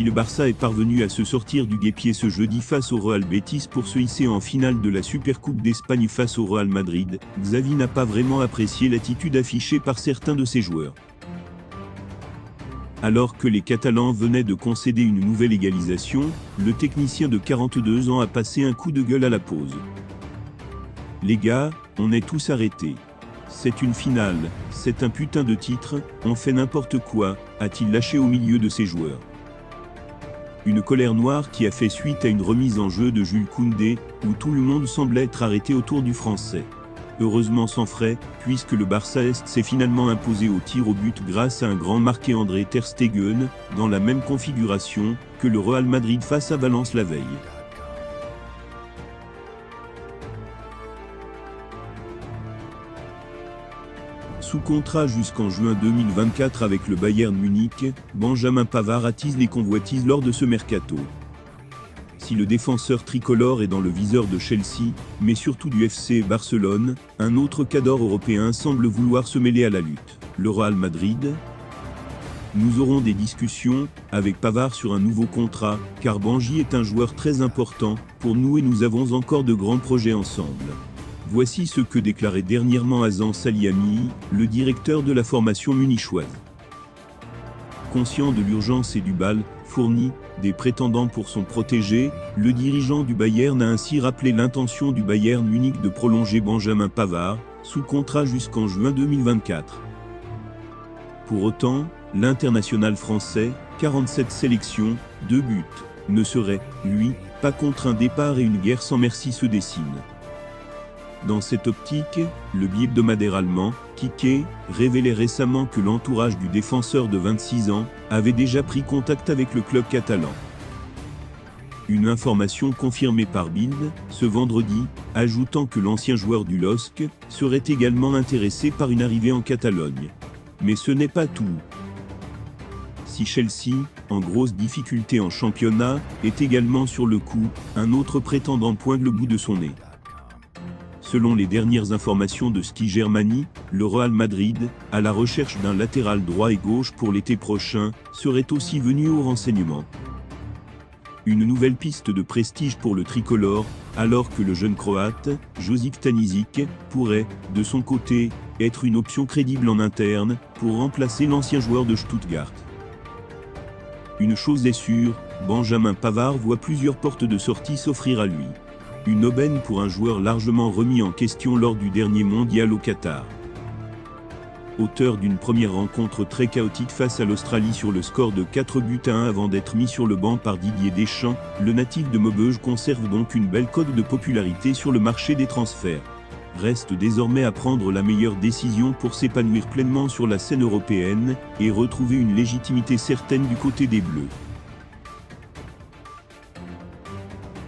si le Barça est parvenu à se sortir du guêpier ce jeudi face au Real Betis pour se hisser en finale de la Supercoupe d'Espagne face au Real Madrid, Xavi n'a pas vraiment apprécié l'attitude affichée par certains de ses joueurs. Alors que les Catalans venaient de concéder une nouvelle égalisation, le technicien de 42 ans a passé un coup de gueule à la pause. « Les gars, on est tous arrêtés. C'est une finale, c'est un putain de titre, on fait n'importe quoi », a-t-il lâché au milieu de ses joueurs. Une colère noire qui a fait suite à une remise en jeu de Jules Koundé, où tout le monde semblait être arrêté autour du Français. Heureusement sans frais, puisque le Barça Est s'est finalement imposé au tir au but grâce à un grand marqué André Ter Stegen, dans la même configuration que le Real Madrid face à Valence la veille. Sous contrat jusqu'en juin 2024 avec le Bayern Munich, Benjamin Pavard attise les convoitises lors de ce mercato. Si le défenseur tricolore est dans le viseur de Chelsea, mais surtout du FC Barcelone, un autre cador européen semble vouloir se mêler à la lutte. Le Real Madrid ? Nous aurons des discussions avec Pavard sur un nouveau contrat, car Benji est un joueur très important pour nous et nous avons encore de grands projets ensemble. Voici ce que déclarait dernièrement Azan Salihami, le directeur de la formation munichoise. Conscient de l'urgence et du bal fourni des prétendants pour son protégé, le dirigeant du Bayern a ainsi rappelé l'intention du Bayern Munich de prolonger Benjamin Pavard, sous contrat jusqu'en juin 2024. Pour autant, l'international français, 47 sélections, 2 buts, ne serait, lui, pas contre un départ et une guerre sans merci se dessine. Dans cette optique, le bi-hebdomadaire allemand, Kike, révélait récemment que l'entourage du défenseur de 26 ans avait déjà pris contact avec le club catalan. Une information confirmée par Bild, ce vendredi, ajoutant que l'ancien joueur du LOSC serait également intéressé par une arrivée en Catalogne. Mais ce n'est pas tout. Si Chelsea, en grosse difficulté en championnat, est également sur le coup, un autre prétendant pointe le bout de son nez. Selon les dernières informations de Sky Germany, le Real Madrid, à la recherche d'un latéral droit et gauche pour l'été prochain, serait aussi venu au renseignement. Une nouvelle piste de prestige pour le tricolore, alors que le jeune Croate, Josip Stanisic, pourrait, de son côté, être une option crédible en interne, pour remplacer l'ancien joueur de Stuttgart. Une chose est sûre, Benjamin Pavard voit plusieurs portes de sortie s'offrir à lui. Une aubaine pour un joueur largement remis en question lors du dernier mondial au Qatar. Auteur d'une première rencontre très chaotique face à l'Australie sur le score de 4 buts à 1 avant d'être mis sur le banc par Didier Deschamps, le natif de Maubeuge conserve donc une belle cote de popularité sur le marché des transferts. Reste désormais à prendre la meilleure décision pour s'épanouir pleinement sur la scène européenne et retrouver une légitimité certaine du côté des Bleus.